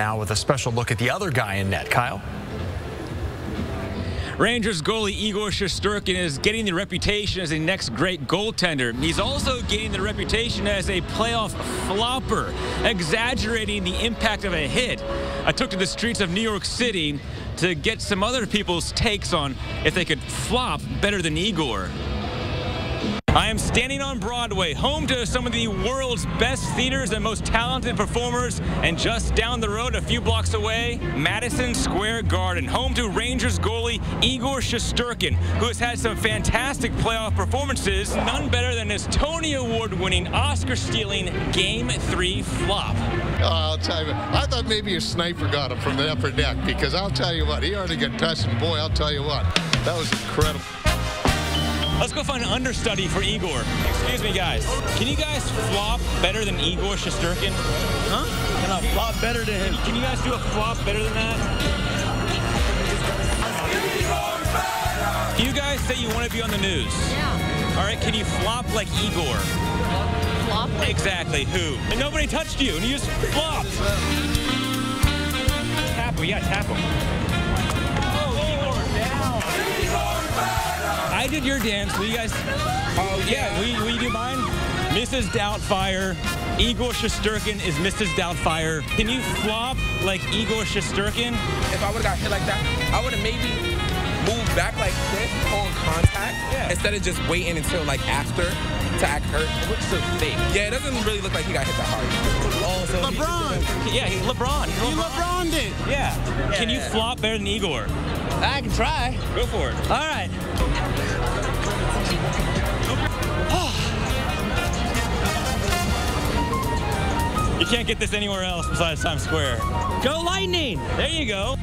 Now with a special look at the other guy in net, Kyle. Rangers goalie Igor Shesterkin is getting the reputation as the next great goaltender. He's also getting the reputation as a playoff flopper, exaggerating the impact of a hit. I took to the streets of New York City to get some other people's takes on if they could flop better than Igor. I am standing on Broadway, home to some of the world's best theaters and most talented performers, and just down the road a few blocks away, Madison Square Garden, home to Rangers goalie Igor Shesterkin, who has had some fantastic playoff performances, none better than his Tony Award-winning, Oscar-stealing Game 3 flop. I'll tell you, I thought maybe a sniper got him from the upper deck, because I'll tell you what, he already got touched, and boy, I'll tell you what, that was incredible. Let's go find an understudy for Igor. Excuse me, guys. Can you guys flop better than Igor Shesterkin? Huh? Can I flop better than him? Can you guys do a flop better than that? You guys say you want to be on the news. Yeah. All right, can you flop like Igor? Flop? Exactly, who? And nobody touched you, and you just flopped. Tap him, yeah, tap him. I did your dance. Will you guys? Oh yeah. Will you do mine? Mrs. Doubtfire. Igor Shesterkin is Mrs. Doubtfire. Can you flop like Igor Shesterkin? If I would have got hit like that, I would have maybe moved back like this on contact, yeah, instead of just waiting until like after to act hurt. It looks so fake. Yeah, it doesn't really look like he got hit that hard. Oh, so LeBron. Yeah, he's LeBron. He LeBron'd it. Yeah. Can you flop better than Igor? I can try. Go for it. All right. You can't get this anywhere else besides Times Square. Go Lightning! There you go.